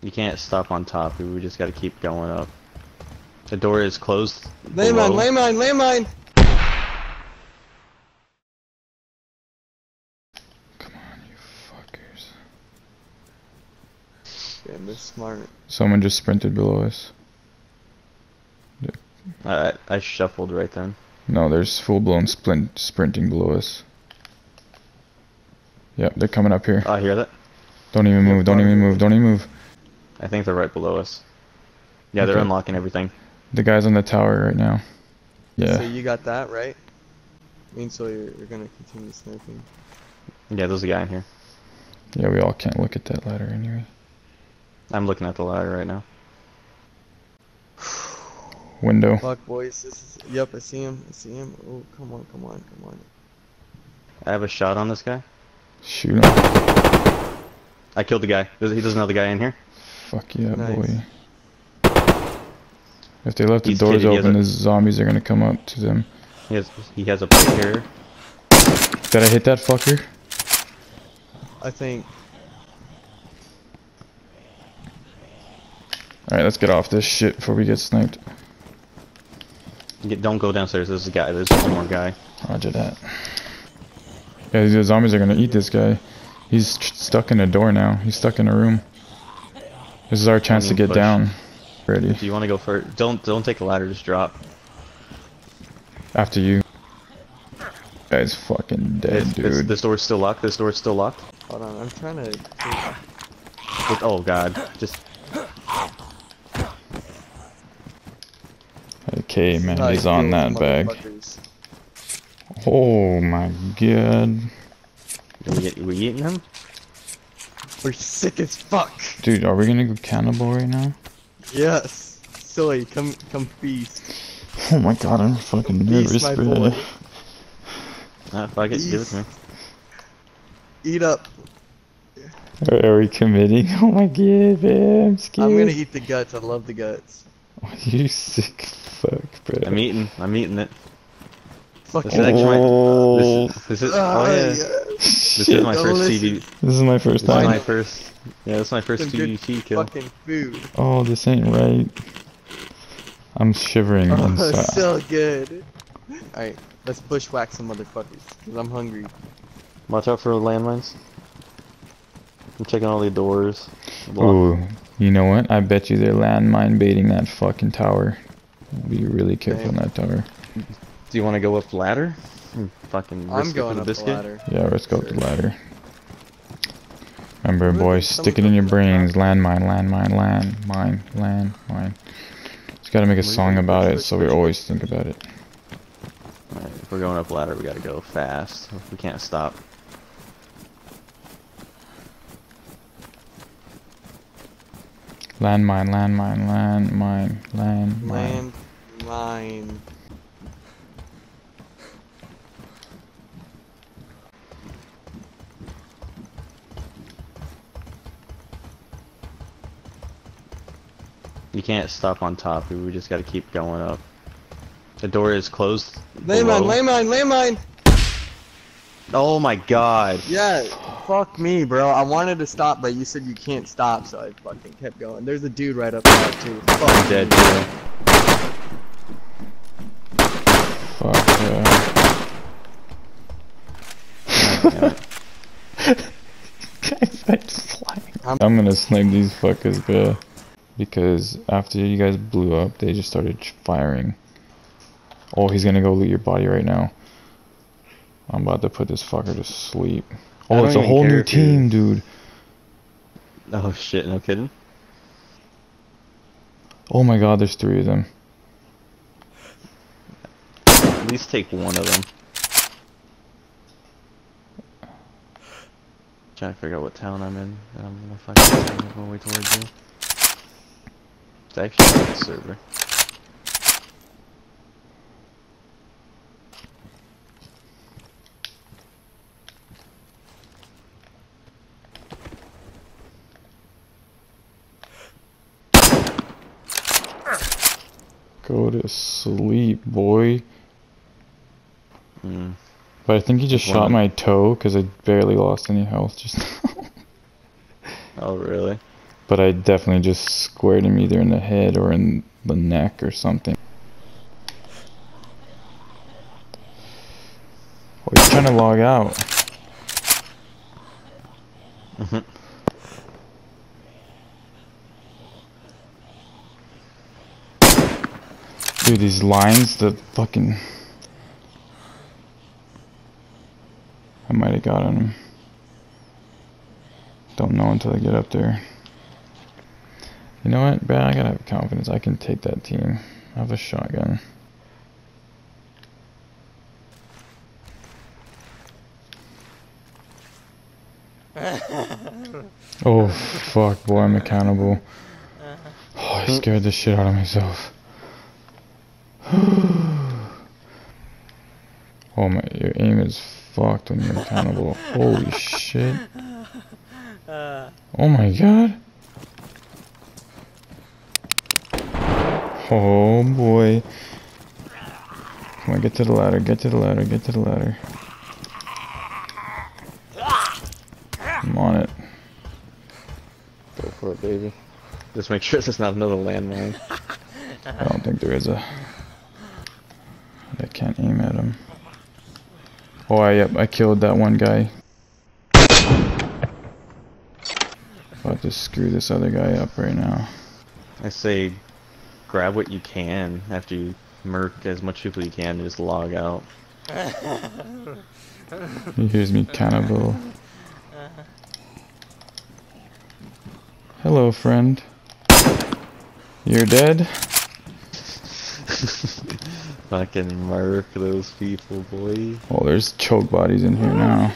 You can't stop on top. We just gotta keep going up. The door is closed. Landmine, landmine, landmine! Come on, you fuckers. Damn, they're smart. Someone just sprinted below us. I shuffled right then. No, there's full-blown sprinting below us. Yep, they're coming up here. I hear that. Don't even move, don't even move, don't even move. I think they're right below us. Yeah, okay. They're unlocking everything. The guy's on the tower right now. Yeah. So you got that, right? I mean, so you're gonna continue sniping. Yeah, there's a guy in here. Yeah, we all can't look at that ladder anyway. I'm looking at the ladder right now. Window. Fuck, boys. This is... Yep, I see him. I see him. Oh, come on, come on, come on. I have a shot on this guy. Shoot him. I killed the guy. He doesn't know the guy in here. Fuck yeah, nice. Boy. If they left the doors open, the zombies are gonna come up to them. He has a plate here. Did I hit that fucker? I think. Alright, let's get off this shit before we get sniped. Don't go downstairs. There's a guy. There's one more guy. Roger that. Yeah, the zombies are gonna eat this guy. He's stuck in a door now. He's stuck in a room. This is our chance to get down. Ready? Do you want to go first? Don't take the ladder. Just drop. After you. Guy's fucking dead, dude. This door's still locked. This door's still locked. Hold on, I'm trying to. Oh god, just. Okay, man, he's on that bag. Oh my god. We eating him? We're sick as fuck. Dude, are we gonna go cannibal right now? Yes. Silly, come feast. Oh my god, I'm fucking nervous, bro. Fuck it, give it to me. Eat up. Are we committing? Oh my god, man, I'm scared. I'm gonna eat the guts, I love the guts. Oh, you sick fuck, bro. I'm eating it. Fuck. This is actually this is my first TDT kill. Fucking food. Oh, this ain't right. I'm shivering inside. Oh, so good. Alright, let's bushwhack some motherfuckers, cause I'm hungry. Watch out for landmines. I'm checking all the doors. Ooh, you know what? I bet you they're landmine baiting that fucking tower. Be really careful in that tower. Do you want to go up the ladder? Fucking risk going up the ladder. Yeah, risk up the ladder. Remember, boys, stick it in your brains. Landmine, landmine, landmine, landmine. Just gotta make a song about it, so we always think about it. Alright, if we're going up ladder, we gotta go fast. We can't stop. Landmine, landmine, landmine, landmine. Landmine. You can't stop on top. We just gotta keep going up. The door is closed. Landmine, landmine, landmine! Oh my god. Yeah, fuck me, bro. I wanted to stop, but you said you can't stop, so I fucking kept going. There's a dude right up there, too. Fuck. Dead, bro. Fuck, yeah. Guys, I'm flying. I'm gonna snipe these fuckers, bro. Because after you guys blew up, they just started firing. Oh, he's gonna go loot your body right now. I'm about to put this fucker to sleep. Oh, it's a whole new team, dude. Oh shit, no kidding. Oh my god, there's three of them. At least take one of them. I'm trying to figure out what town I'm in. I'm gonna fucking go way towards you. It's actually on the server. Go to sleep, boy. But I think he just shot my toe because I barely lost any health just now. Oh, really? But I definitely just squared him either in the head or in the neck or something. Oh, he's trying to log out. Mm-hmm. Dude, these lines, the fucking... I might have got on him. Don't know until I get up there. You know what, Brad? I gotta have confidence. I can take that team. I have a shotgun. Oh, fuck, boy. I'm accountable. Oh, I scared the shit out of myself. Oh my, your aim is fucked when you're accountable. Holy shit. Oh my god. Oh boy. Come on, get to the ladder, get to the ladder, get to the ladder. I'm on it. Go for it, baby. Just make sure it's not another landmine. I don't think there is a... I can't aim at him. Oh, yep, I killed that one guy. About to screw this other guy up right now. I say, grab what you can after you murk as much people you can and just log out. He hears me, cannibal. Hello, friend. You're dead? Fucking murk those people, boy. Oh, there's choke bodies in here now.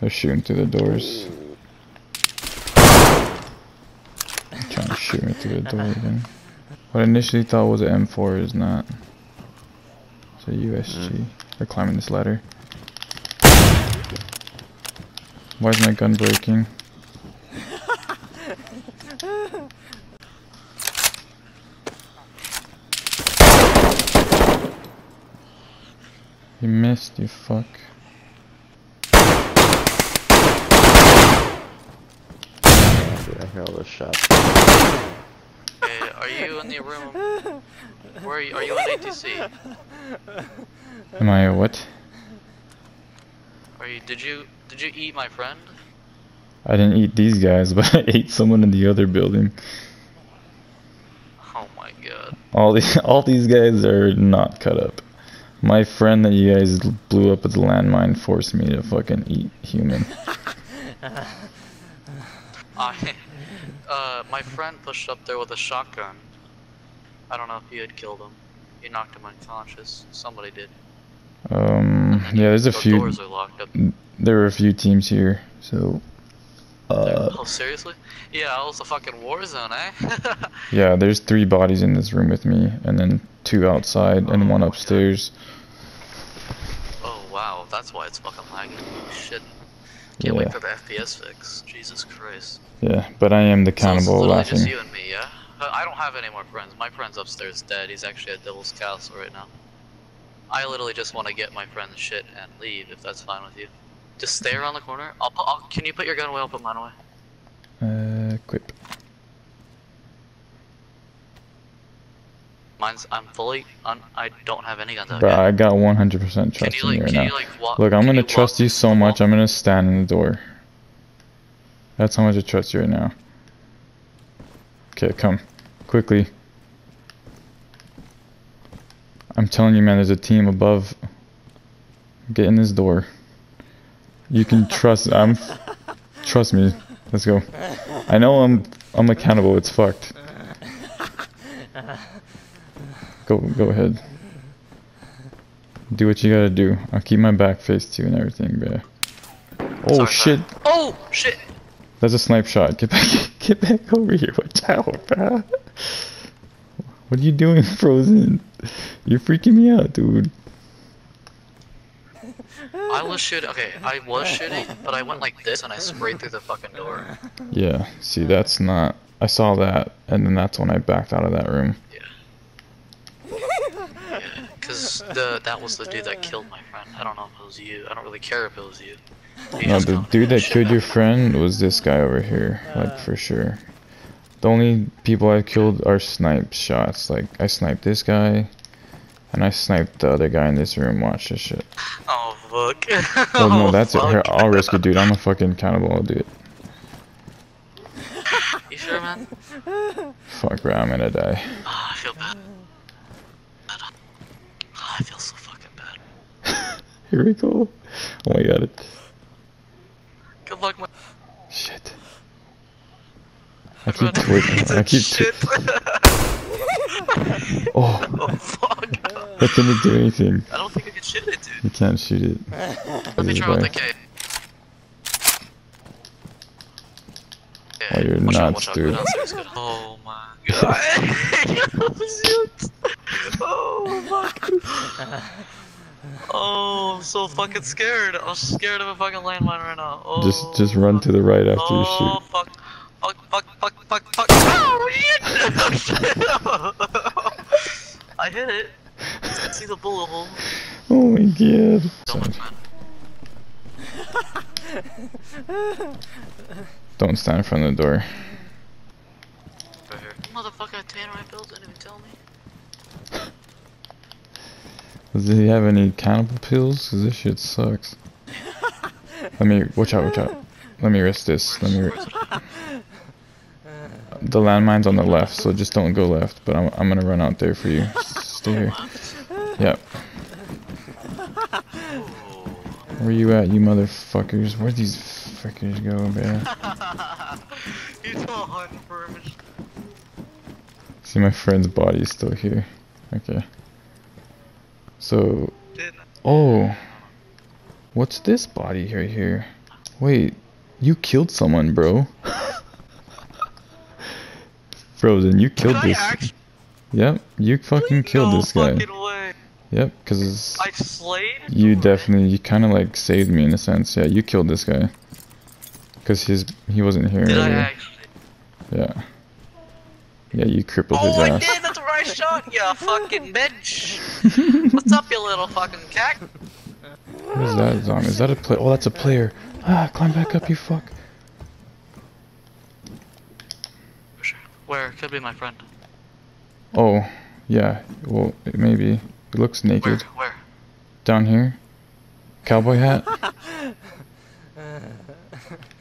They're shooting through the doors. They're trying to shoot me through the door again. What I initially thought was an M4 is not. It's a USG. They're climbing this ladder. Why is my gun breaking? You missed, you fuck. Dude, I hear all those shots. Hey, are you in the room? Where are you on ATC? Am I a what? Are you? Did you eat my friend? I didn't eat these guys, but I ate someone in the other building. Oh my god! All these guys are not cut up. My friend that you guys blew up with the landmine forced me to fucking eat human. My friend pushed up there with a shotgun. I don't know if you had killed him. You knocked him unconscious. Somebody did. Yeah, there's a few. Doors are locked up. There were a few teams here, so. Oh, seriously? Yeah, it was a fucking war zone, eh? Yeah, there's 3 bodies in this room with me, and then 2 outside, and 1 upstairs. Oh, wow, that's why it's fucking lagging. Shit. Can't wait for the FPS fix. Jesus Christ. Yeah, but I am the cannibal laughing. It's just you and me, yeah? I don't have any more friends. My friend's upstairs dead. He's actually at Devil's Castle right now. I literally just want to get my friend's shit and leave, if that's fine with you. Just stay around the corner. Can you put your gun away? I'll put mine away. Equip. Mine's. I'm fully. I don't have any guns out. Bro, I got 100% trust in you right now. Look, I'm gonna trust you so much. I'm gonna stand in the door. That's how much I trust you right now. Okay, come quickly. I'm telling you, man. There's a team above. Get in this door. You can trust. Trust me. Let's go. I know I'm accountable. It's fucked. Go ahead. Do what you gotta do. I'll keep my back faced to you and everything, bro. Oh shit! Oh shit! That's a snipe shot. Get back over here. Watch out, bro. What are you doing, Frozen? You're freaking me out, dude. I was shooting, but I went like this and I sprayed through the fucking door. Yeah, see, that's not... I saw that, and then that's when I backed out of that room. Yeah, because that was the dude that killed my friend. I don't know if it was you. I don't really care if it was you. No, the dude that killed your friend was this guy over here, like, for sure. The only people I've killed are snipe shots. Like, I sniped this guy, and I sniped the other guy in this room. Watch this shit. Oh, fuck. Oh, no, that's it. Here, I'll risk it, dude. I'm a fucking cannibal. I'll do it. You sure, man? Fuck, bro. I'm gonna die. Oh, I feel bad. Oh, I feel so fucking bad. Here we go. Oh, my God. Good luck, man. Shit. I keep twitching. Oh. Oh, fuck. That didn't do anything. I don't think I can shoot it, dude. You can't shoot it. Let me try with the K. Oh, you're nuts, dude. Oh, my God. Oh, fuck. Oh, I'm so fucking scared. I'm scared of a fucking landmine right now. Oh, just run to the right after you shoot. Oh, fuck. Fuck. Oh, shit. Oh, shit. I hit it. I see the bullet hole. Oh my God. Don't stand in front of the door. Right here. Motherfucker, Tanner, I built, didn't even tell me. Does he have any cannibal pills? Cause this shit sucks. Watch out. Let me risk this. The landmine's on the left, so just don't go left, but I'm gonna run out there for you. Stay here. Yep. Where you at, you motherfuckers? Where'd these fuckers go, man? He's all hunting for him. See, my friend's body's still here. Okay. So... Oh! What's this body right here? Wait, you killed someone, bro. Frozen, you killed this. Yep, you fucking killed this guy. Yep, because I slayed. You definitely, you kind of like saved me in a sense. Yeah, you killed this guy. Because he wasn't here. Did I actually? Yeah. Yeah, you crippled his ass. Oh, I did. That's where I shot you, fucking bitch. What's up, you little fucking cack? What is that zombie? Is that a player? Oh, that's a player. Ah, climb back up, you fuck. Where? Could be my friend. Oh, yeah. Well, maybe. It looks naked. Where? Down here. Cowboy hat?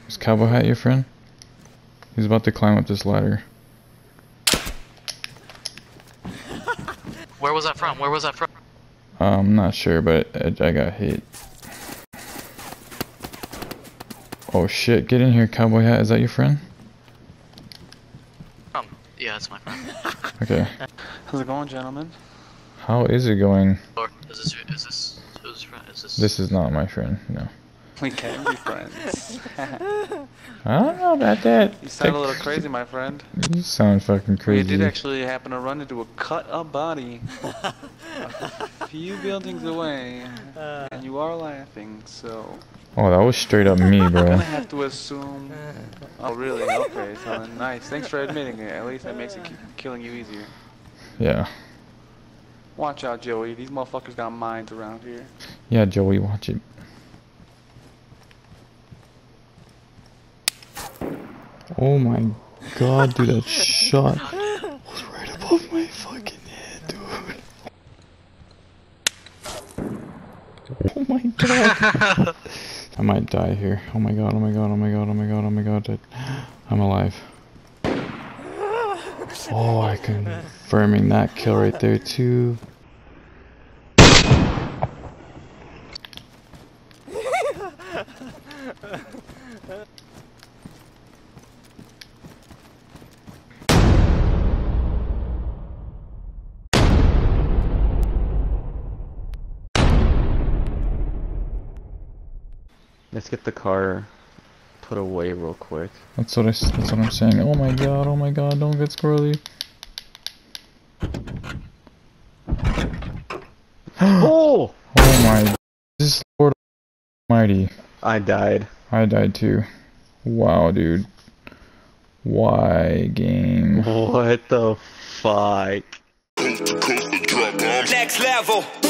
Is Cowboy hat your friend? He's about to climb up this ladder. Where was that from? I'm not sure, but I got hit. Oh shit, get in here, Cowboy hat. Is that your friend? Yeah, that's my friend. Okay. How's it going, gentlemen? How is it going? Or is this friend? This is not my friend, no. We can't be friends. I don't know about that. You sound a little crazy, my friend. You sound fucking crazy. You did actually happen to run into a cut-up body a few buildings away, and you are laughing, so... Oh, that was straight up me, bro. I'm gonna have to assume... Oh, really? Okay, so nice. Thanks for admitting it. At least that makes it killing you easier. Yeah. Watch out, Joey. These motherfuckers got mines around here. Yeah, Joey, watch it. Oh my God, dude, that shot was right above my fucking head, dude. Oh my God. I might die here. Oh my God, oh my God, oh my God, oh my God, oh my God, dude. I'm alive. Oh, I confirming that kill right there too. Let's get the car put away real quick. That's what I'm saying. Oh my God, don't get squirrely. Oh! Oh my, this is Lord Almighty. I died too. Wow, dude. Why, game? What the fuck? Next level!